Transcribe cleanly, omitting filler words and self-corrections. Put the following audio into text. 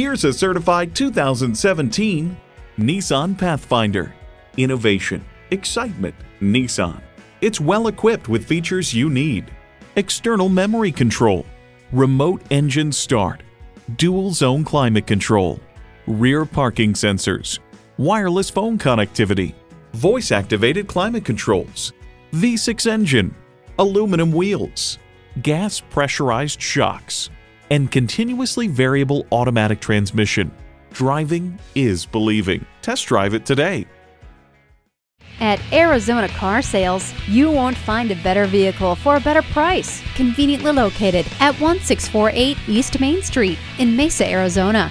Here's a certified 2017 Nissan Pathfinder. Innovation, excitement, Nissan. It's well equipped with features you need. External memory control, remote engine start, dual zone climate control, rear parking sensors, wireless phone connectivity, voice activated climate controls, V6 engine, aluminum wheels, gas pressurized shocks, and continuously variable automatic transmission. Driving is believing. Test drive it today. At Arizona Car Sales, you won't find a better vehicle for a better price. Conveniently located at 1648 East Main Street in Mesa, Arizona.